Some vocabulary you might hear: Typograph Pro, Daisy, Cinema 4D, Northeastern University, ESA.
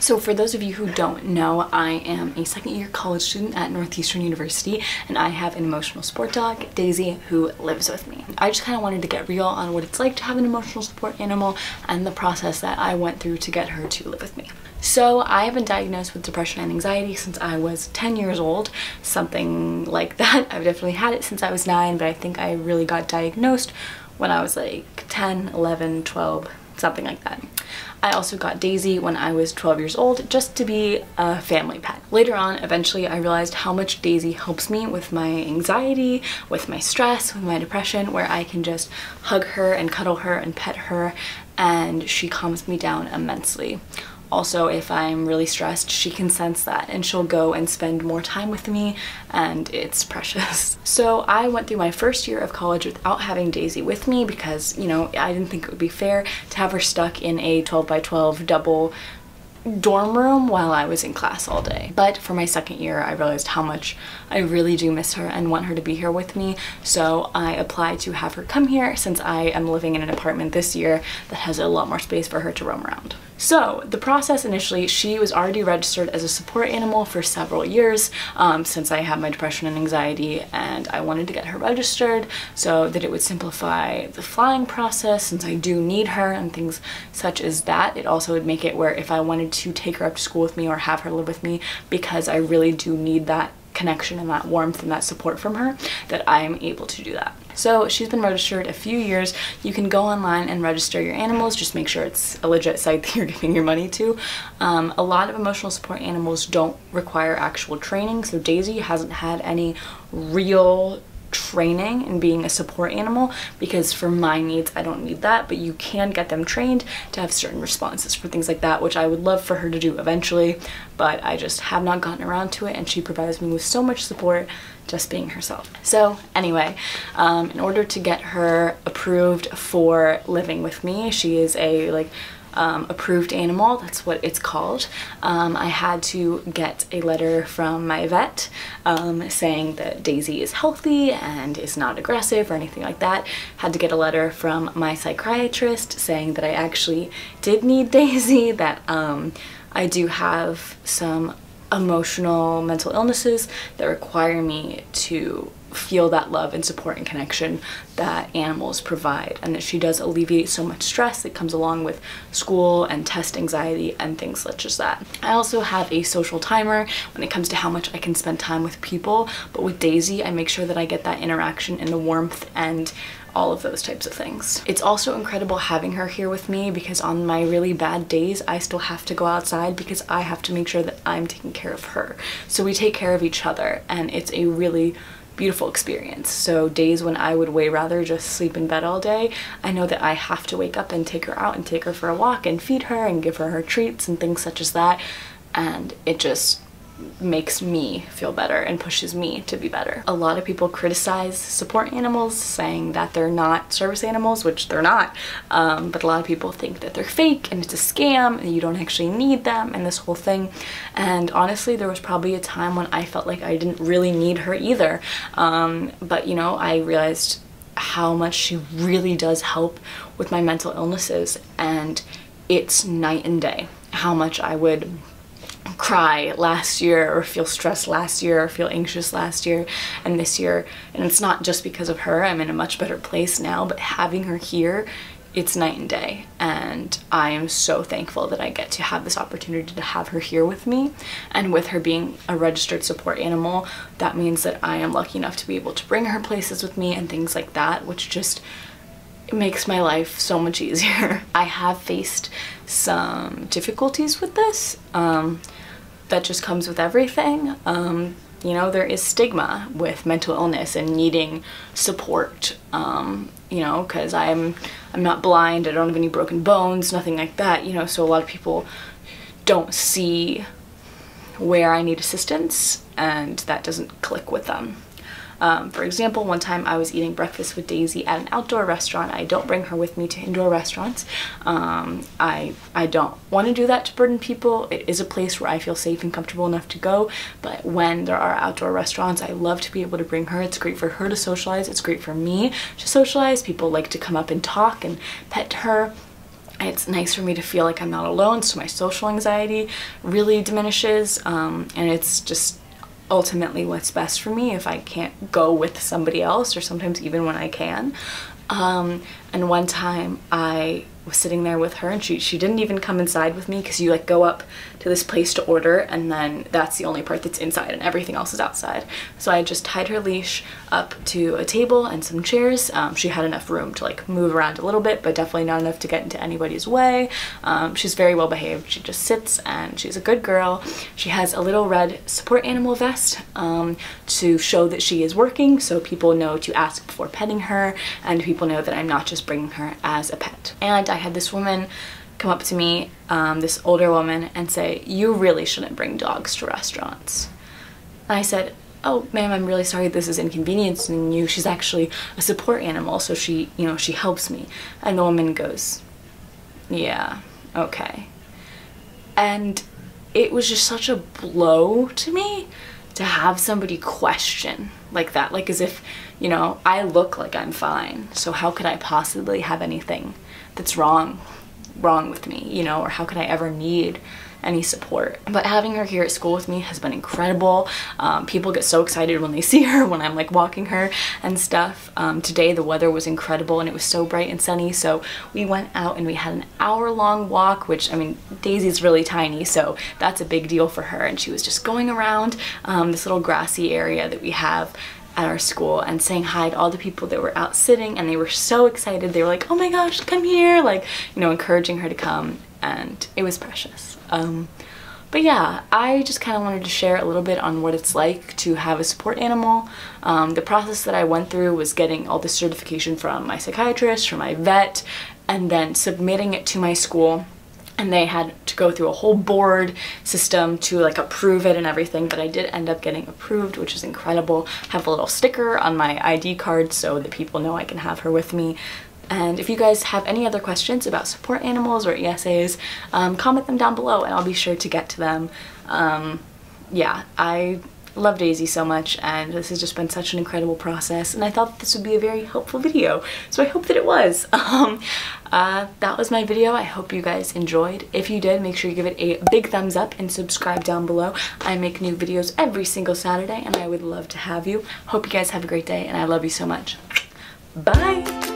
So for those of you who don't know, I am a second-year college student at Northeastern University, and I have an emotional support dog, Daisy, who lives with me. I just kind of wanted to get real on what it's like to have an emotional support animal and the process that I went through to get her to live with me. So I have been diagnosed with depression and anxiety since I was 10 years old, something like that. I've definitely had it since I was 9, but I think I really got diagnosed when I was like 10, 11, 12, something like that. I also got Daisy when I was 12 years old just to be a family pet. Later on, eventually I realized how much Daisy helps me with my anxiety, with my stress, with my depression, where I can just hug her and cuddle her and pet her, and she calms me down immensely. Also, if I'm really stressed, she can sense that and she'll go and spend more time with me, and it's precious. So I went through my first year of college without having Daisy with me because, you know, I didn't think it would be fair to have her stuck in a 12-by-12 double dorm room while I was in class all day. But for my second year, I realized how much I really do miss her and want her to be here with me, so I applied to have her come here since I am living in an apartment this year that has a lot more space for her to roam around. So the process initially, she was already registered as a support animal for several years since I had my depression and anxiety, and I wanted to get her registered so that it would simplify the flying process since I do need her and things such as that. It also would make it where if I wanted to take her up to school with me or have her live with me, because I really do need that connection and that warmth and that support from her, that I am able to do that. So she's been registered a few years. You can go online and register your animals, just make sure it's a legit site that you're giving your money to. A lot of emotional support animals don't require actual training, so Daisy hasn't had any real training in being a support animal because for my needs I don't need that, but you can get them trained to have certain responses for things like that, which I would love for her to do eventually, but I just have not gotten around to it, and she provides me with so much support just being herself. So anyway, in order to get her approved for living with me, she is a approved animal, that's what it's called. I had to get a letter from my vet saying that Daisy is healthy and is not aggressive or anything like that. Had to get a letter from my psychiatrist saying that I actually did need Daisy, that I do have some emotional mental illnesses that require me to feel that love and support and connection that animals provide, and that she does alleviate so much stress that comes along with school and test anxiety and things such as that. I also have a social timer when it comes to how much I can spend time with people, but with Daisy I make sure that I get that interaction and the warmth and all of those types of things. It's also incredible having her here with me because on my really bad days I still have to go outside because I have to make sure that I'm taking care of her. So we take care of each other, and it's a really beautiful experience. So days when I would way rather just sleep in bed all day, I know that I have to wake up and take her out and take her for a walk and feed her and give her her treats and things such as that, and it just makes me feel better and pushes me to be better. A lot of people criticize support animals saying that they're not service animals, which they're not, but a lot of people think that they're fake and it's a scam and you don't actually need them and this whole thing, and honestly there was probably a time when I felt like I didn't really need her either, but you know, I realized how much she really does help with my mental illnesses, and it's night and day how much I would cry last year or feel stressed last year or feel anxious last year and this year. And it's not just because of her, I'm in a much better place now, but having her here, it's night and day, and I am so thankful that I get to have this opportunity to have her here with me. And with her being a registered support animal, that means that I am lucky enough to be able to bring her places with me and things like that, which just makes my life so much easier. I have faced some difficulties with this. That just comes with everything. You know, there is stigma with mental illness and needing support, you know, because I'm not blind, I don't have any broken bones, nothing like that, you know, so a lot of people don't see where I need assistance, and that doesn't click with them. For example, one time I was eating breakfast with Daisy at an outdoor restaurant. I don't bring her with me to indoor restaurants. I don't want to do that to burden people. It is a place where I feel safe and comfortable enough to go, but when there are outdoor restaurants, I love to be able to bring her. It's great for her to socialize. It's great for me to socialize. People like to come up and talk and pet her. It's nice for me to feel like I'm not alone, so my social anxiety really diminishes, and it's just ultimately what's best for me if I can't go with somebody else, or sometimes even when I can. And one time I was sitting there with her, and she didn't even come inside with me, because you like go up to this place to order, and then that's the only part that's inside and everything else is outside. So I just tied her leash up to a table and some chairs. She had enough room to like move around a little bit, but definitely not enough to get into anybody's way. She's very well behaved. She just sits and she's a good girl. She has a little red support animal vest to show that she is working, so people know to ask before petting her, and people know that I'm not just bringing her as a pet. And I had this woman come up to me, this older woman, and say, "You really shouldn't bring dogs to restaurants." And I said, "Oh, ma'am, I'm really sorry this is inconveniencing you. She's actually a support animal, so she, you know, she helps me." And the woman goes, "Yeah, okay." And it was just such a blow to me to have somebody question like that, like as if, you know, I look like I'm fine, so how could I possibly have anything that's wrong with me, you know, or how could I ever need any support? But having her here at school with me has been incredible. People get so excited when they see her, when I'm like walking her and stuff. Today the weather was incredible and it was so bright and sunny, so we went out and we had an hour-long walk, which, I mean, Daisy's really tiny, so that's a big deal for her, and she was just going around this little grassy area that we have at our school and saying hi to all the people that were out sitting, and they were so excited. They were like, "Oh my gosh, come here," like, you know, encouraging her to come, and it was precious. But yeah, I just kind of wanted to share a little bit on what it's like to have a support animal. The process that I went through was getting all the certification from my psychiatrist, from my vet, and then submitting it to my school. And they had to go through a whole board system to like approve it and everything, but I did end up getting approved, which is incredible. I have a little sticker on my ID card so that people know I can have her with me. And if you guys have any other questions about support animals or ESAs, comment them down below and I'll be sure to get to them. Yeah, I love Daisy so much, and this has just been such an incredible process, and I thought this would be a very helpful video, so I hope that it was. That was my video. I hope you guys enjoyed. If you did, make sure you give it a big thumbs up and subscribe down below. I make new videos every single Saturday, and I would love to have you. Hope you guys have a great day, and I love you so much. Bye!